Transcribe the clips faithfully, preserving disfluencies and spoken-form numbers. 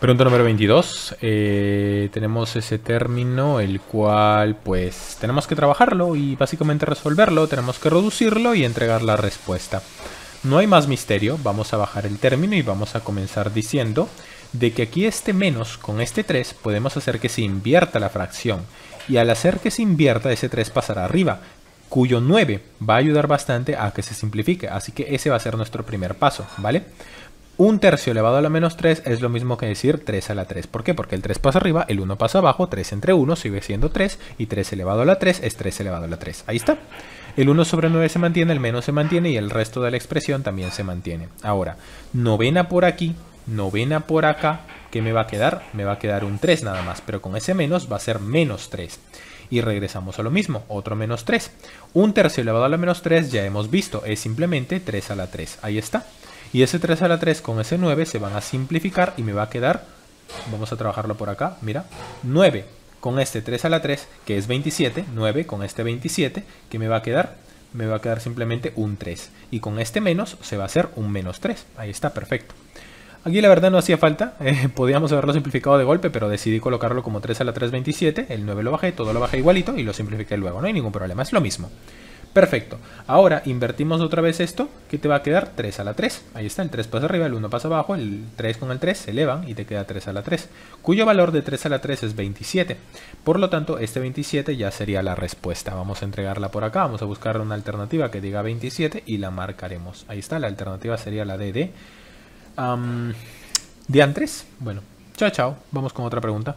Pregunta número veintidós. Eh, tenemos ese término, el cual pues tenemos que trabajarlo y básicamente resolverlo. Tenemos que reducirlo y entregar la respuesta. No hay más misterio. Vamos a bajar el término y vamos a comenzar diciendo de que aquí este menos con este tres podemos hacer que se invierta la fracción. Y al hacer que se invierta, ese tres pasará arriba, cuyo nueve va a ayudar bastante a que se simplifique. Así que ese va a ser nuestro primer paso, ¿vale? Un tercio elevado a la menos tres es lo mismo que decir tres a la tres. ¿Por qué? Porque el tres pasa arriba, el uno pasa abajo, tres entre uno sigue siendo tres, y tres elevado a la tres es tres elevado a la tres. Ahí está. El uno sobre nueve se mantiene, el menos se mantiene y el resto de la expresión también se mantiene. Ahora, novena por aquí, novena por acá, ¿qué me va a quedar? Me va a quedar un tres nada más, pero con ese menos va a ser menos tres. Y regresamos a lo mismo, otro menos tres. Un tercio elevado a la menos tres ya hemos visto, es simplemente tres a la tres. Ahí está. Y ese tres a la tres con ese nueve se van a simplificar y me va a quedar, vamos a trabajarlo por acá, mira, nueve con este tres a la tres, que es veintisiete, nueve con este veintisiete, que me va a quedar, me va a quedar simplemente un tres. Y con este menos se va a hacer un menos tres, ahí está, perfecto. Aquí la verdad no hacía falta, eh, podíamos haberlo simplificado de golpe, pero decidí colocarlo como tres a la tres, veintisiete, el nueve lo bajé, todo lo bajé igualito y lo simplifiqué luego, no hay ningún problema, es lo mismo. Perfecto. Ahora invertimos otra vez esto, que te va a quedar tres a la tres. Ahí está, el tres pasa arriba, el uno pasa abajo, el tres con el tres se elevan y te queda tres a la tres, cuyo valor de tres a la tres es veintisiete. Por lo tanto, este veintisiete ya sería la respuesta. Vamos a entregarla por acá, vamos a buscar una alternativa que diga veintisiete y la marcaremos. Ahí está, la alternativa sería la de de... Um, ¿Diantres? Bueno, chao, chao. Vamos con otra pregunta.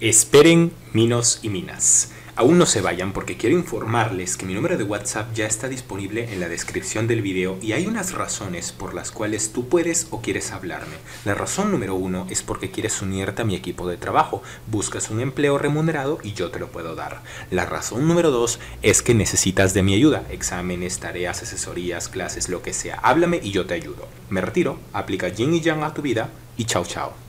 Esperen, minos y minas. Aún no se vayan porque quiero informarles que mi número de WhatsApp ya está disponible en la descripción del video y hay unas razones por las cuales tú puedes o quieres hablarme. La razón número uno es porque quieres unirte a mi equipo de trabajo, buscas un empleo remunerado y yo te lo puedo dar. La razón número dos es que necesitas de mi ayuda, exámenes, tareas, asesorías, clases, lo que sea. Háblame y yo te ayudo. Me retiro, aplica Yin y Yang a tu vida y chao chao.